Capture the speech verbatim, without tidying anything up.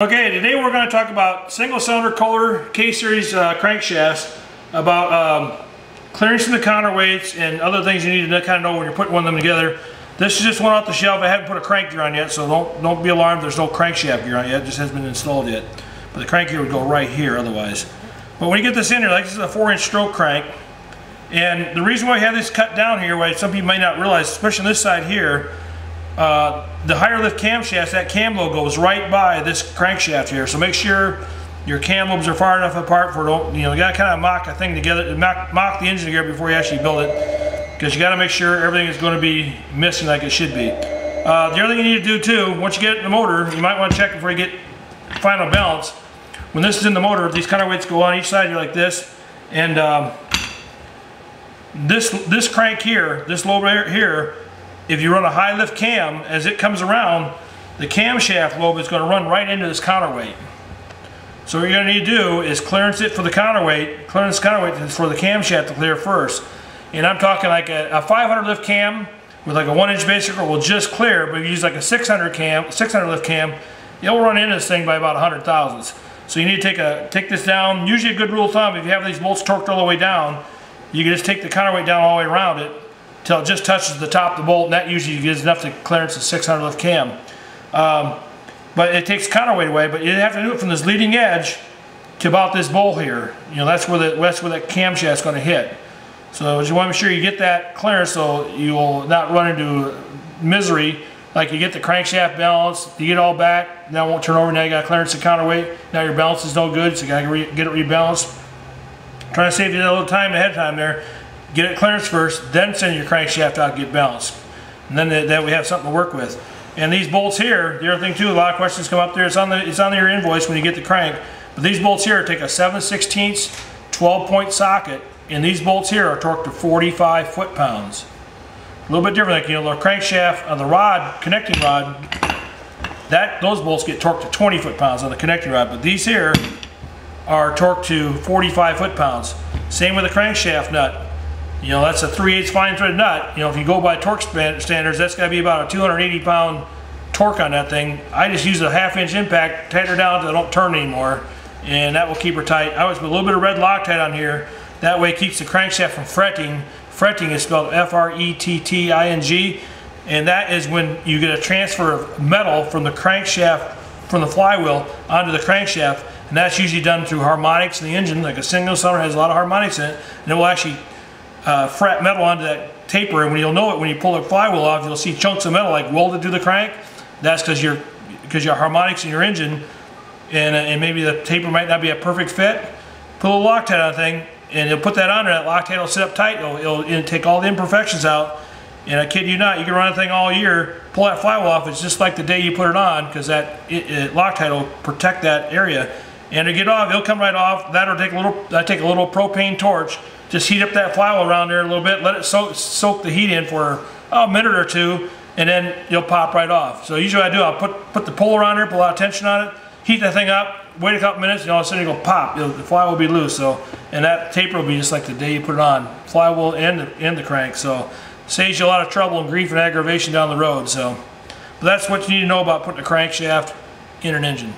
Okay, today we're going to talk about single cylinder Kohler K series uh, crankshafts, about um, clearance from the counterweights and other things you need to kind of know when you're putting one of them together. This is just one off the shelf. I haven't put a crank gear on yet, so don't don't be alarmed. There's no crankshaft gear on yet. It just hasn't been installed yet. But the crank gear would go right here otherwise. But when you get this in here, like this is a four inch stroke crank, and the reason why we have this cut down here, why some people may not realize, especially on this side here. Uh, the higher lift camshafts, that cam lobe goes right by this crankshaft here, so make sure your cam lobes are far enough apart for don't you know you gotta kind of mock a thing together, mock, mock the engine together before you actually build it, because you got to make sure everything is going to be missing like it should be. Uh, the other thing you need to do too, once you get it in the motor, you might want to check before you get final balance. When this is in the motor, these counterweights go on each side here like this, and um, this this crank here, this lobe right here. If you run a high lift cam, as it comes around, the camshaft lobe is going to run right into this counterweight. So what you're going to need to do is clearance it for the counterweight, clearance counterweight for the camshaft to clear first. And I'm talking like a, a five hundred lift cam with like a one inch basic will just clear, but if you use like a six hundred cam, six hundred lift cam, it'll run into this thing by about one hundred thousandths. So you need to take a take this down. Usually a good rule of thumb, if you have these bolts torqued all the way down, you can just take the counterweight down all the way around it until it just touches the top of the bolt, and that usually gives enough to clearance a six hundred lift cam. Um, but it takes counterweight away, but you have to do it from this leading edge to about this bolt here. You know, that's where, the, that's where that camshaft's going to hit. So you want to make sure you get that clearance so you will not run into misery. Like you get the crankshaft balance, you get all back, now it won't turn over, now you got to clearance the counterweight, now your balance is no good, so you got to get it rebalanced. I'm trying to save you a little time ahead of time there. Get it clearance first, then send your crankshaft out to get balanced. And then that we have something to work with. And these bolts here, the other thing too, a lot of questions come up there, it's on, the, it's on your invoice when you get the crank, but these bolts here take a seven sixteenths twelve point socket, and these bolts here are torqued to forty-five foot-pounds. A little bit different, like you know, the crankshaft on the rod, connecting rod, that those bolts get torqued to twenty foot-pounds on the connecting rod, but these here are torqued to forty-five foot-pounds. Same with the crankshaft nut. You know, that's a three eighths fine thread nut. You know, if you go by torque standards, that's got to be about a two hundred eighty pound torque on that thing. I just use a half inch impact, tighten her down until I don't turn anymore, and that will keep her tight. I always put a little bit of red Loctite on here. That way it keeps the crankshaft from fretting. Fretting is spelled F R E T T I N G, and that is when you get a transfer of metal from the crankshaft, from the flywheel onto the crankshaft, and that's usually done through harmonics in the engine. Like a single cylinder has a lot of harmonics in it, and it will actually Uh, fret metal onto that taper, and when you'll know it when you pull the flywheel off, you'll see chunks of metal like welded to the crank. That's because your because your harmonics in your engine, and and maybe the taper might not be a perfect fit. Put a little Loctite on the thing, and you'll put that on, and that Loctite will sit up tight. It'll, it'll, it'll take all the imperfections out. And I kid you not, you can run a thing all year, pull that flywheel off. It's just like the day you put it on, because that it, it, Loctite will protect that area. And to get off, it'll come right off. That'll take a little. I take a little propane torch. Just heat up that flywheel around there a little bit, let it soak, soak the heat in for a minute or two, and then you'll pop right off. So usually what I do, I'll put, put the puller on there, put a lot of tension on it, heat that thing up, wait a couple minutes, and all of a sudden it'll pop. It'll, the flywheel will be loose, so, and that taper will be just like the day you put it on, flywheel and the, and the crank. So saves you a lot of trouble and grief and aggravation down the road. So but that's what you need to know about putting a crankshaft in an engine.